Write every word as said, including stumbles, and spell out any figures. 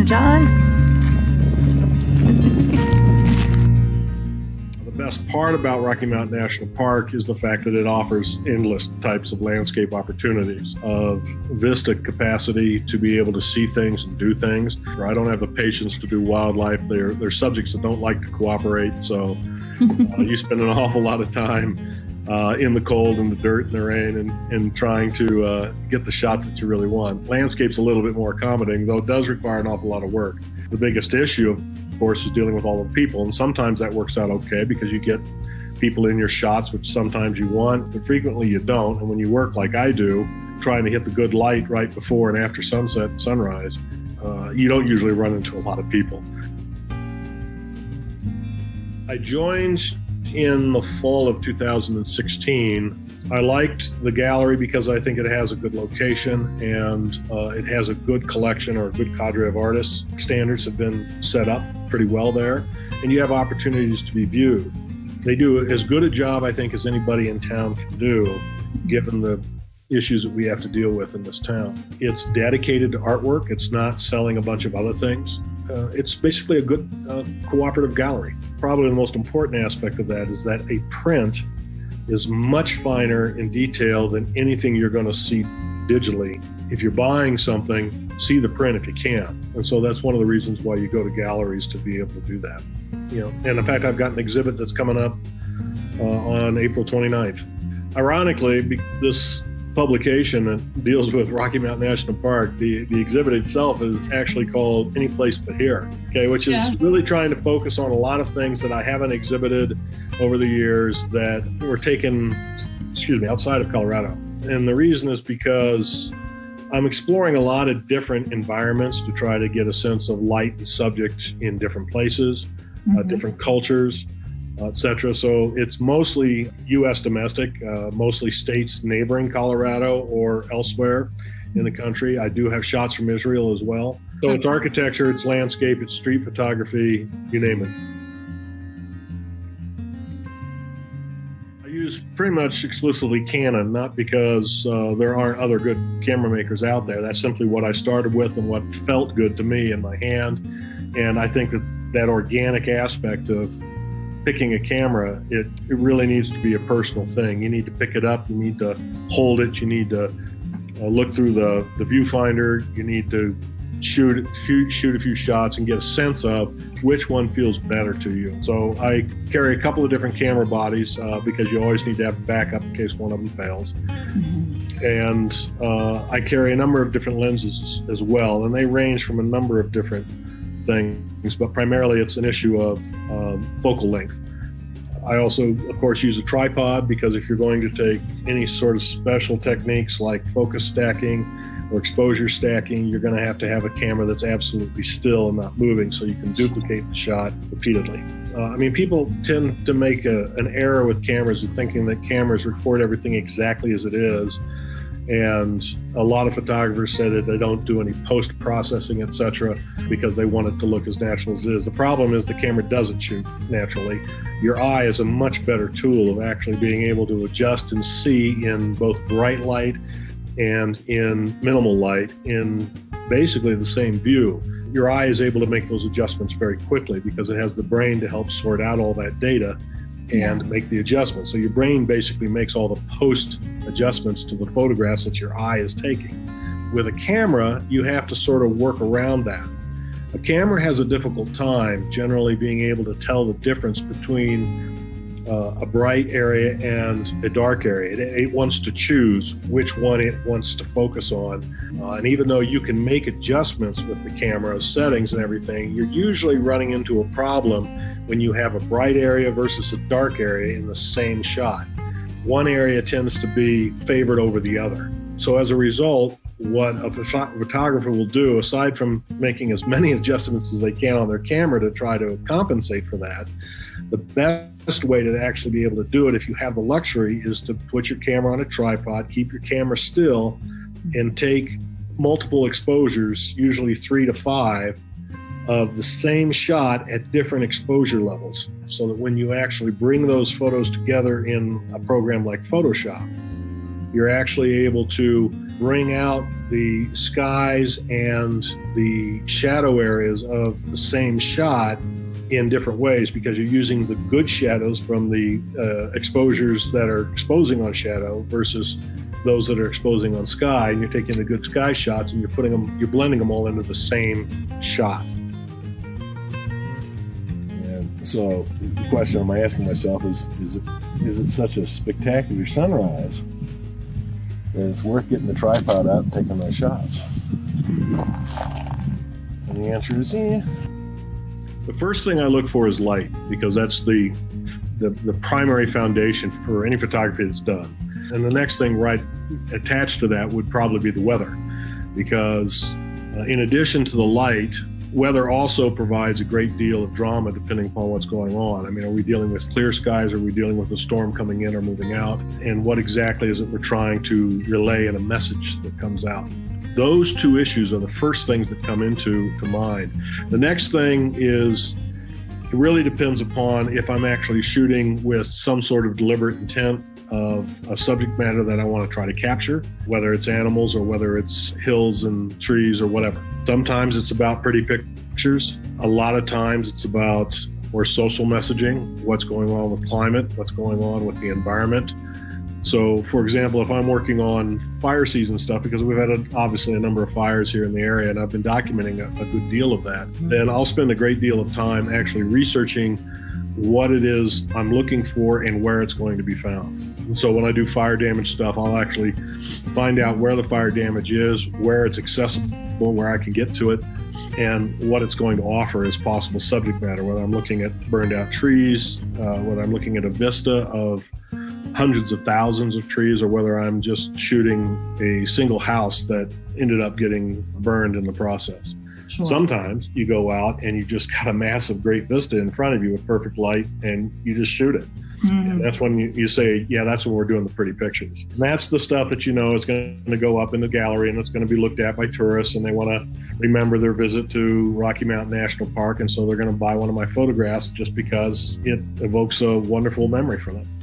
morning, John. The best part about Rocky Mountain National Park is the fact that it offers endless types of landscape opportunities of vista capacity to be able to see things and do things. I don't have the patience to do wildlife. They're, they're subjects that don't like to cooperate, so uh, you spend an awful lot of time Uh, in the cold and the dirt and the rain and, and trying to uh, get the shots that you really want. Landscape's a little bit more accommodating, though it does require an awful lot of work. The biggest issue, of course, is dealing with all the people, and sometimes that works out okay because you get people in your shots, which sometimes you want, but frequently you don't. And when you work like I do, trying to hit the good light right before and after sunset and sunrise, uh, you don't usually run into a lot of people. I joined in the fall of two thousand sixteen. I liked the gallery because I think it has a good location and uh, it has a good collection or a good cadre of artists. Standards have been set up pretty well there, and you have opportunities to be viewed. They do as good a job, I think, as anybody in town can do, given the issues that we have to deal with in this town. It's dedicated to artwork. It's not selling a bunch of other things. Uh, it's basically a good uh, cooperative gallery. Probably the most important aspect of that is that a print is much finer in detail than anything you're going to see digitally. If you're buying something, see the print if you can. And so that's one of the reasons why you go to galleries, to be able to do that. You know, and in fact, I've got an exhibit that's coming up uh, on April twenty-ninth. Ironically, this publication that deals with Rocky Mountain National Park, the, the exhibit itself is actually called Any Place But Here, okay, which is yeah. really trying to focus on a lot of things that I haven't exhibited over the years that were taken, excuse me, outside of Colorado. And the reason is because I'm exploring a lot of different environments to try to get a sense of light and subject in different places, mm-hmm. uh, different cultures, et cetera. So it's mostly U S domestic, uh, mostly states neighboring Colorado or elsewhere in the country. I do have shots from Israel as well. So it's architecture, it's landscape, it's street photography, you name it. I use pretty much exclusively Canon, not because uh, there aren't other good camera makers out there. That's simply what I started with and what felt good to me in my hand. And I think that that organic aspect of picking a camera, it, it really needs to be a personal thing. You need to pick it up, you need to hold it, you need to uh, look through the, the viewfinder, you need to shoot, shoot, shoot a few shots and get a sense of which one feels better to you. So I carry a couple of different camera bodies uh, because you always need to have a backup in case one of them fails. Mm-hmm. And uh, I carry a number of different lenses as well, and they range from a number of different things, but primarily it's an issue of um, focal length. I also, of course, use a tripod because if you're going to take any sort of special techniques like focus stacking or exposure stacking, you're going to have to have a camera that's absolutely still and not moving so you can duplicate the shot repeatedly. Uh, I mean, people tend to make a, an error with cameras and thinking that cameras record everything exactly as it is. And a lot of photographers say that they don't do any post-processing, et cetera, because they want it to look as natural as it is. The problem is the camera doesn't shoot naturally. Your eye is a much better tool of actually being able to adjust and see in both bright light and in minimal light in basically the same view. Your eye is able to make those adjustments very quickly because it has the brain to help sort out all that data and make the adjustments. So your brain basically makes all the post adjustments to the photographs that your eye is taking. With a camera, you have to sort of work around that. A camera has a difficult time generally being able to tell the difference between uh, a bright area and a dark area. It, it wants to choose which one it wants to focus on. Uh, and even though you can make adjustments with the camera settings and everything, you're usually running into a problem when you have a bright area versus a dark area in the same shot. One area tends to be favored over the other. So as a result, what a phot- photographer will do, aside from making as many adjustments as they can on their camera to try to compensate for that, the best way to actually be able to do it, if you have the luxury, is to put your camera on a tripod, keep your camera still, and take multiple exposures, usually three to five, of the same shot at different exposure levels, so that when you actually bring those photos together in a program like Photoshop, you're actually able to bring out the skies and the shadow areas of the same shot in different ways, because you're using the good shadows from the uh, exposures that are exposing on shadow versus those that are exposing on sky, and you're taking the good sky shots and you're putting them, you're blending them all into the same shot. And so the question I'm asking myself is, is it, is it such a spectacular sunrise that it's worth getting the tripod out and taking my shots? And the answer is, eh. The first thing I look for is light, because that's the, the, the primary foundation for any photography that's done. And the next thing right attached to that would probably be the weather, because uh, in addition to the light, weather also provides a great deal of drama depending upon what's going on. I mean, are we dealing with clear skies? Are we dealing with a storm coming in or moving out? And what exactly is it we're trying to relay in a message that comes out? Those two issues are the first things that come into to mind. The next thing is, it really depends upon if I'm actually shooting with some sort of deliberate intent of a subject matter that I want to try to capture, whether it's animals or whether it's hills and trees or whatever. Sometimes it's about pretty pictures. A lot of times it's about more social messaging, what's going on with climate, what's going on with the environment. So, for example, if I'm working on fire season stuff, because we've had a, obviously a number of fires here in the area, and I've been documenting a, a good deal of that, then I'll spend a great deal of time actually researching what it is I'm looking for and where it's going to be found. So when I do fire damage stuff, I'll actually find out where the fire damage is, where it's accessible, where I can get to it, and what it's going to offer as possible subject matter, whether I'm looking at burned out trees, uh, whether I'm looking at a vista of hundreds of thousands of trees, or whether I'm just shooting a single house that ended up getting burned in the process. Sure. Sometimes you go out and you just got a massive great vista in front of you with perfect light, and you just shoot it. Mm. And that's when you, you say, yeah, that's when we're doing the pretty pictures. And that's the stuff that you know is going to go up in the gallery, and it's going to be looked at by tourists, and they want to remember their visit to Rocky Mountain National Park, and so they're going to buy one of my photographs just because it evokes a wonderful memory for them.